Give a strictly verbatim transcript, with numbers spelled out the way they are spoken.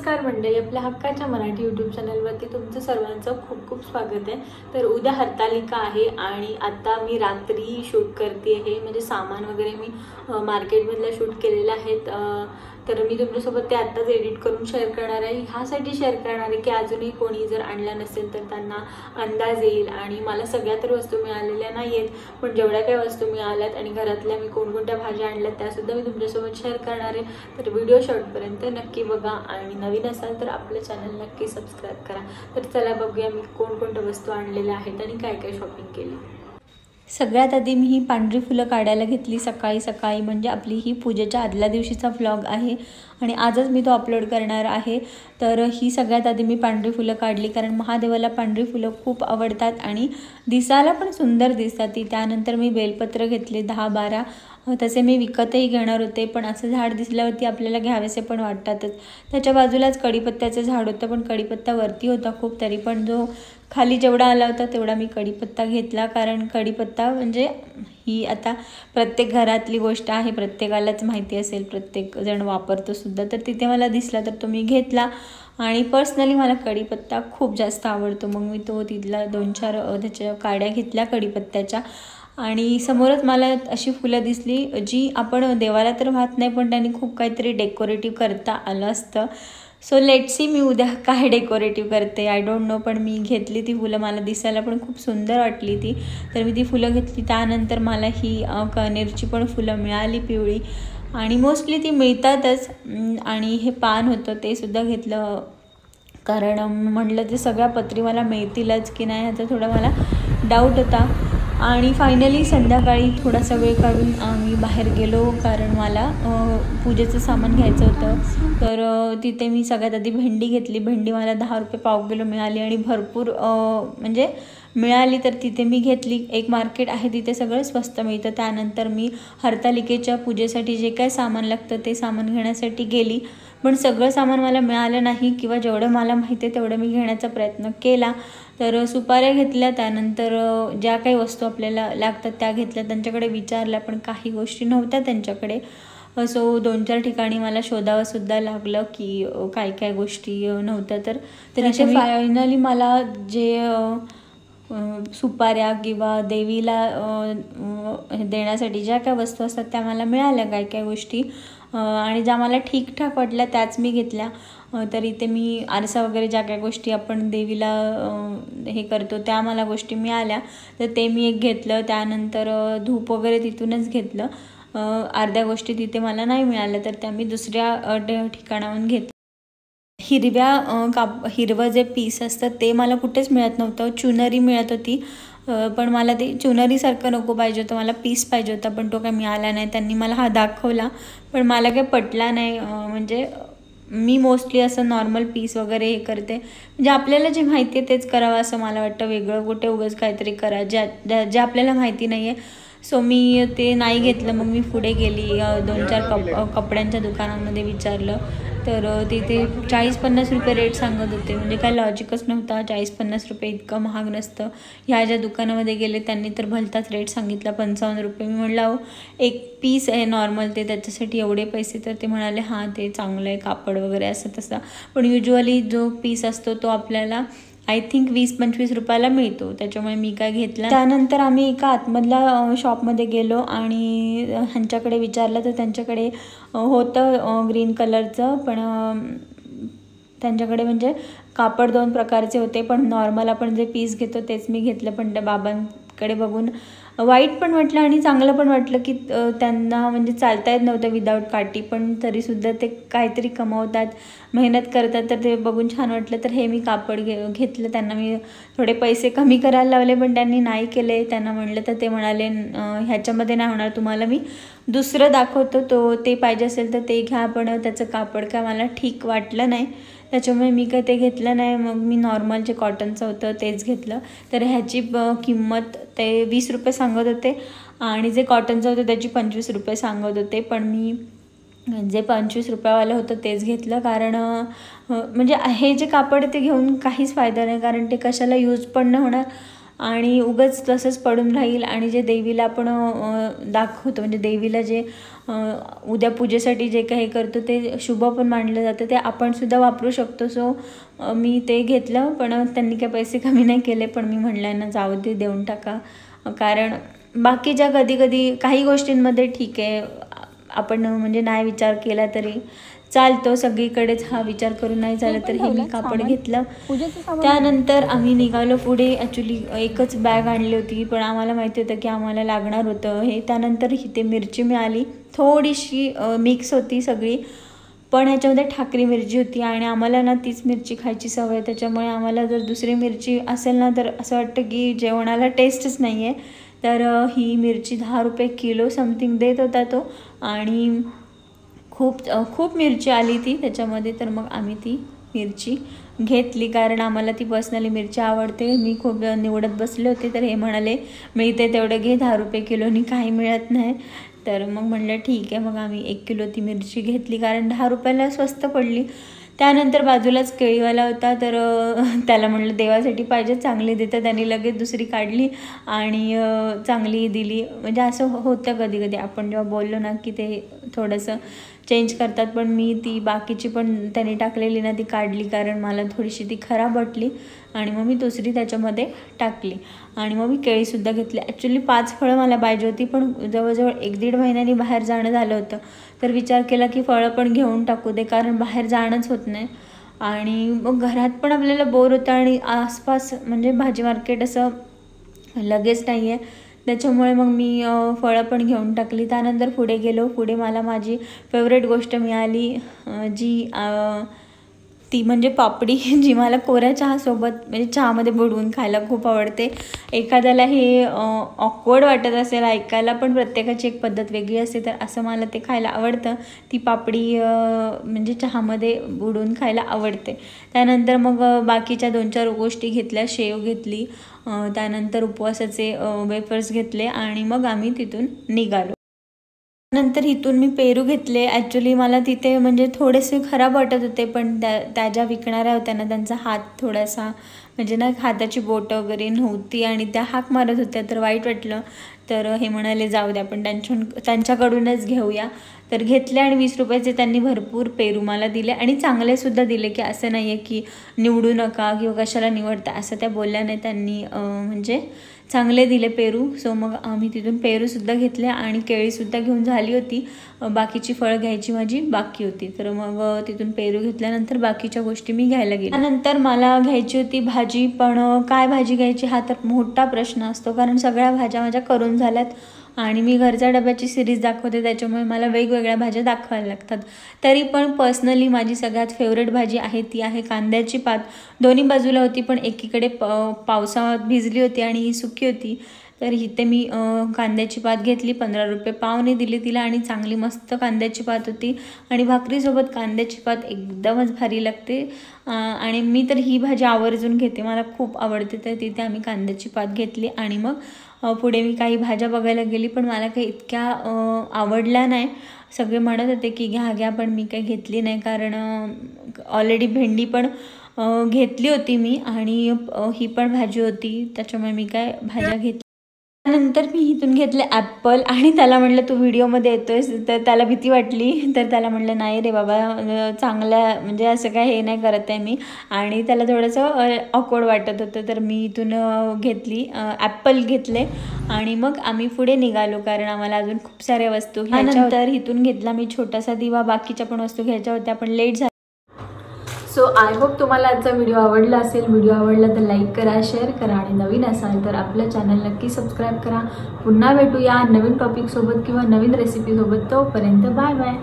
नमस्कार मंडळी, आपल्या हक्काच्या मराठी यूट्यूब चॅनलवरती तुमचं सर्वांचं खूप खूप स्वागत आहे। तर उद्या हरतालिका आहे आणि आता मी रात्री शूट करते आहे, म्हणजे सामान वगैरे मी मार्केटमधला शूट केलेला आहे। तर मी तुमच्यासोबत ते आत्ताच एडिट करून शेअर करणार आहे। ह्यासाठी शेअर करणार आहे की अजूनही कोणी जर आणला नसेल तर त्यांना अंदाज येईल। आणि मला सगळ्या तर वस्तू मिळालेल्या नाही आहेत, पण जेवढ्या काही वस्तू मिळाल्यात आणि घरातल्या मी कोणकोणत्या भाज्या आणल्यात त्यासुद्धा मी तुमच्यासोबत शेअर करणार आहे। तर व्हिडिओ शेवटपर्यंत नक्की बघा आणि नवीन असाल तर आपलं चॅनल नक्की सबस्क्राईब करा। तर चला बघूया मी कोणकोणत्या वस्तू आणलेल्या आहेत आणि काय काय शॉपिंग केली। सगळ्यात आधी मी ही पांढरी फुलं काढायला घेतली सकाळी सकाळी, म्हणजे आपली ही पूजेच्या आदल्या दिवशीचा व्लॉग आहे आणि आजच मी तो अपलोड करणार आहे। तर ही सगळ्यात आधी मी पांढरी फुलं काढली, कारण महादेवाला पांढरी फुलं खूप आवडतात आणि दिसायला पण सुंदर दिसतात ती। त्यानंतर मी बेलपत्र घेतले दहा बारा, तसे मी विकतही घेणार होते, पण असं झाड दिसल्यावरती आपल्याला घ्यावेसे पण वाटतातच। त्याच्या बाजूलाच कढीपत्त्याचं झाड होतं, पण कढीपत्ता वरती होता खूप, तरी पण जो खाली जेवढा आला होता तेवढा मी कढीपत्ता घेतला, कारण कढीपत्ता म्हणजे ही आता प्रत्येक घरातली गोष्ट आहे, प्रत्येकालाच माहिती असेल, प्रत्येक जण वापरतोसुद्धा। तर तिथे मला दिसला तर तो मी घेतला आणि पर्सनली मला कढीपत्ता खूप जास्त आवडतो, मग मी तो तिथला दोन चार त्याच्या काड्या घेतल्या कढीपत्त्याच्या। आणि समोरच मला अशी फुलं दिसली जी आपण देवाला तर वाहत नाही, पण त्यांनी खूप काहीतरी डेकोरेटिव्ह करता आलं असतं। सो लेट सी मी उद्या काय डेकोरेटिव्ह करते, आय डोंट नो, पण मी घेतली ती फुलं, मला दिसायला पण खूप सुंदर वाटली ती, तर मी ती फुलं घेतली। त्यानंतर मला ही कनेरची पण फुलं मिळाली पिवळी, आणि मोस्टली ती मिळतातच। आणि हे पान होतं ते सुद्धा घेतलं, कारण म्हटलं ते सगळ्या पत्री मला मिळतीलच की नाही ह्याचा थोडा मला डाऊट होता। आणि फायनली संध्याकाळी थोडासा वेळ काढून आम्ही बाहेर गेलो, कारण मला पूजेचं सामान घ्यायचं होतं। तर तिथे मी सगळ्यात आधी भेंडी घेतली, भेंडी मला दहा रुपये पाव किलो मिळाली आणि भरपूर म्हणजे मिळाली, तर तिथे मी घेतली। एक मार्केट आहे तिथे सगळं स्वस्त मिळतं। त्यानंतर मी हरतालिकेच्या पूजेसाठी जे काय सामान लागतं ते सामान घेण्यासाठी गेली, पण सगळं सामान मला मिळालं नाही, किंवा जेवढं मला माहिती आहे तेवढं मी घेण्याचा प्रयत्न केला। तर सुपाऱ्या घेतल्या, त्यानंतर ज्या काही वस्तू आपल्याला लागतात त्या घेतल्या, त्यांच्याकडे विचारल्या, पण काही गोष्टी नव्हत्या त्यांच्याकडे। सो दोन चार ठिकाणी मला शोधावंसुद्धा लागलं की काय काय गोष्टी नव्हत्या। तर त्याच्या फायनली मला जे सुपाऱ्या किंवा देवीला देण्यासाठी ज्या काय वस्तू असतात त्या मला मिळाल्या काय काय गोष्टी, आणि ज्या मला ठीकठाक वाटल्या त्याच मी घेतल्या। तर इथे मी आरसा वगैरे ज्या काय गोष्टी आपण देवीला हे करतो त्या मला गोष्टी मिळाल्या, तर ते मी एक घेतलं। त्यानंतर धूप वगैरे तिथूनच घेतलं, अर्ध्या गोष्टी तिथे मला नाही मिळाल्या तर त्या मी दुसऱ्या ठिकाणाहून घेतल्या। हिरव्या काप हिरवं जे पीस असतं ते मला कुठेच मिळत नव्हतं, चुनरी मिळत होती, पण मला ते चुनरीसारखं नको पाहिजे होतं, मला पीस पाहिजे होता, पण तो काय मिळाला नाही। त्यांनी मला हा दाखवला पण मला काही पटला नाही, म्हणजे मी मोस्टली असं नॉर्मल पीस वगैरे हे करते, म्हणजे आपल्याला जे माहिती आहे तेच करावं असं मला वाटतं, वेगळं कुठे उगाच काहीतरी करा ज्या ज्या ज्या आपल्याला माहिती नाही आहे। सो मी ते नाही घेतलं, मग मी पुढे गेली दोन चार कप कपड्यांच्या दुकानांमध्ये विचारलं, तर तिथे चाळीस पन्नास रुपये रेट सांगत होते, म्हणजे काय लॉजिकच नव्हता, चाळीस पन्नास रुपये इतकं महाग नसतं। ह्या ज्या दुकानामध्ये गेले त्यांनी तर भलताच रेट सांगितला पंचावन्न रुपये, मी म्हटलं अहो एक पीस आहे नॉर्मल ते त्याच्यासाठी एवढे पैसे, तर ते म्हणाले हां ते चांगलं आहे कापड वगैरे असं तसं, पण युज्युअली जो पीस असतो तो आपल्याला आय थिंक वीस पंचवीस रुपयाला मिळतो, त्याच्यामुळे मी काय घेतला। त्यानंतर आम्ही एका आतमधल्या शॉपमध्ये गेलो आणि ह्यांच्याकडे विचारलं, तर त्यांच्याकडे होतं ग्रीन कलरचं, पण त्यांच्याकडे म्हणजे कापड दोन प्रकारचे होते, पण नॉर्मल आपण जे पीस घेतो तेच मी घेतलं। पण त्या बाबांकडे बघून वाईट पण वाटलं आणि चांगलं पण वाटलं की त्यांना म्हणजे चालता येत नव्हतं विदाऊट काठी, पण तरीसुद्धा ते काहीतरी कमवतात मेहनत करतात, तर ते बघून छान वाटलं। तर हे मी कापड घे घेतलं त्यांना मी थोडे पैसे कमी करायला लावले, पण त्यांनी नाही केले, त्यांना म्हटलं तर ते म्हणाले ह्याच्यामध्ये नाही होणार, तुम्हाला मी दुसरं दाखवतो, तो ते पाहिजे असेल तर ते घ्या, पण त्याचं कापड काय मला ठीक वाटलं नाही, त्याच्यामुळे मी काय ते घेतलं नाही, मग मी नॉर्मल जे कॉटनचं होतं तेच घेतलं। तर ह्याची किंमत ते वीस रुपये सांगत होते आणि जे कॉटनचं होतं त्याची पंचवीस रुपये सांगत होते, पण मी जे पंचवीस रुपयावालं होतं तेच घेतलं, कारण म्हणजे हे जे कापड ते घेऊन काहीच फायदा नाही, कारण ते कशाला यूज पण नाही होणार आणि उगच तसंच पडून राहील। आणि जे देवीला आपण दाखवतो म्हणजे देवीला जे उद्या पूजेसाठी जे काही करतो ते शुभ पण मानलं जातं, ते आपण सुद्धा वापरू शकतो। सो मी ते घेतलं, पण त्यांनी काही पैसे कमी नाही केले, पण मी म्हटलं ना जाऊ दे देऊन टाका, कारण बाकीच्या कधी कधी काही गोष्टींमध्ये ठीक आहे आपण म्हणजे नाही विचार केला तरी चालतो, सगळीकडेच हा विचार करू नाही झाला तर। हे मी कापड घेतलं, त्यानंतर आम्ही निघालो पुढे। ॲक्च्युली एकच बॅग आणली होती, पण आम्हाला माहिती होतं की आम्हाला लागणार होतं हे। त्यानंतर इथे मिरची मिळाली, थोडीशी मिक्स होती सगळी, पण ह्याच्यामध्ये ठाकरी मिरची होती आणि आम्हाला ना तीच मिरची खायची सवय, त्याच्यामुळे आम्हाला जर दुसरी मिरची असेल ना तर असं वाटतं की जेवणाला टेस्टच नाही आहे। तर ही मिरची दहा रुपये किलो समथिंग देत होता तो, आणि खूप खूप मिरची आली ती त्याच्यामध्ये। तर मग आम्ही ती मिरची घेतली, कारण आम्हाला ती पर्सनली मिरची आवडते, मी खूप निवडत बसले होते। तर हे म्हणाले मिळते तेवढं घे, दहा रुपये किलोनी काही मिळत नाही। तर मग म्हटलं ठीक आहे, मग आम्ही एक किलो ती मिरची घेतली, कारण दहा रुपयाला स्वस्त पडली। त्यानंतर बाजूलाच केळीवाला होता, तर त्याला म्हटलं देवासाठी पाहिजे चांगली देतात, त्यांनी लगेच दुसरी काढली आणि चांगली दिली। म्हणजे असं होतं कधी कधी आपण जेव्हा बोललो ना की ते थोडंसं चेंज करतात, पण मी ती बाकीची पण त्यांनी टाकलेली ना ती काढली, कारण मला थोडीशी ती खराब वाटली आणि मग मी दुसरी त्याच्यामध्ये टाकली। आणि मग मी केळीसुद्धा घेतली। ॲक्च्युली पाच फळं मला पाहिजे होती, पण जवळजवळ एक दीड महिन्यांनी बाहेर जाणं झालं होतं, तर विचार केला की फळं पण घेऊन टाकू दे, कारण बाहेर जाणंच होत नाही आणि मग घरात पण आपल्याला बोर होतं आणि आसपास म्हणजे भाजी मार्केट असं लगेच नाही आहे, त्याच्यामुळे मग मी फळं पण घेऊन टाकली। त्यानंतर पुढे गेलो, पुढे मला माझी फेवरेट गोष्ट मिळाली, जी आ, ती म्हणजे पापडी, जी मला कोऱ्या चहासोबत म्हणजे चहामध्ये बुडवून खायला खूप आवडते। एखाद्याला हे ऑकवर्ड वाटत असेल ऐकायला, पण प्रत्येकाची एक पद्धत वेगळी असते, तर असं मला ते खायला आवडतं, ती पापडी म्हणजे चहामध्ये बुडवून खायला आवडते। त्यानंतर मग बाकीच्या दोन चार गोष्टी घेतल्या, शेव घेतली, त्यानंतर उपवासाचे वेफर्स घेतले आणि मग आम्ही तिथून निघालो। नंतर इथून मी पेरू घेतले। ॲक्च्युली मला तिथे म्हणजे थोडेसे खराब वाटत होते, पण त्या त्या ज्या विकणाऱ्या होत्या ना त्यांचा हात थोडासा म्हणजे ना हाताची बोटं वगैरे नव्हती आणि त्या हाक मारत होत्या, तर वाईट वाटलं। तर हे म्हणाले जाऊ द्या आपण त्यांच्या त्यांच्याकडूनच घेऊया, तर घेतले आणि वीस रुपयाचे त्यांनी भरपूर पेरू मला दिले आणि चांगलेसुद्धा दिले, की असं नाही आहे की निवडू नका किंवा कशाला निवडता असं त्या बोलल्या नाही, त्यांनी म्हणजे चांगले दिले पेरू। सो मग आम्ही तिथून पेरूसुद्धा घेतले आणि केळीसुद्धा घेऊन झाली होती, बाकीची फळं घ्यायची माझी बाकी होती। तर मग तिथून पेरू घेतल्यानंतर बाकीच्या गोष्टी मी घ्यायला गेले। त्यानंतर मला घ्यायची होती भाजी, पण काय भाजी घ्यायची हा तर मोठा प्रश्न असतो, कारण सगळ्या भाज्या माझ्या करून झाल्यात आणि मी घरच्या डब्याची सिरीज दाखवते, त्याच्यामुळे मला वेगवेगळ्या भाज्या दाखवायला लागतात। तरी पण पर्सनली माझी सगळ्यात फेवरेट भाजी आहे ती आहे कांद्याची पात। दोन्ही बाजूला होती, पण एकीकडे प पावसात भिजली होती आणि ही सुकी होती, तर इथे मी कांद्याची पात घेतली, पंधरा रुपये पावने दिली तिला आणि चांगली मस्त कांद्याची पात होती आणि भाकरीसोबत कांद्याची पात एकदमच भारी लागते। आणि मी तर ही भाजी आवर्जून घेते, मला खूप आवडते, तर तिथे आम्ही कांद्याची पात घेतली। आणि मग पुढे मी काही भाज्या बघायला गेली, पण मला काही इतक्या आवडल्या नाही, सगळे म्हणत होते की घ्या घ्या, पण मी काही घेतली नाही, कारण ऑलरेडी भेंडी पण घेतली होती मी आणि ही पण भाजी होती, त्याच्यामुळे मी काय भाज्या घेतली। त्यानंतर मी इथून घेतले ॲपल आणि त्याला म्हटलं तू व्हिडिओमध्ये येतोयस, तर त्याला भीती वाटली, तर त्याला म्हटलं नाही रे बाबा चांगला म्हणजे असं काय हे नाही करत आहे मी, आणि त्याला थोडंसं ऑकवर्ड वाटत होतं, तर मी इथून घेतली ॲपल घेतले आणि मग आम्ही पुढे निघालो, कारण आम्हाला अजून खूप साऱ्या वस्तू घ्यायच्या होत्या। तर इथून घेतला मी छोटासा दिवा, बाकीच्या पण वस्तू घ्यायच्या होत्या, पण लेट झाला। सो आय होप तुम्हाला आजचा व्हिडिओ आवडला असेल, व्हिडिओ आवडला तर लाईक करा, शेअर करा आणि नवीन असाल तर आपलं चॅनल नक्की सबस्क्राईब करा। पुन्हा भेटूया नवीन टॉपिकसोबत किंवा नवीन रेसिपीसोबत, तोपर्यंत बाय बाय।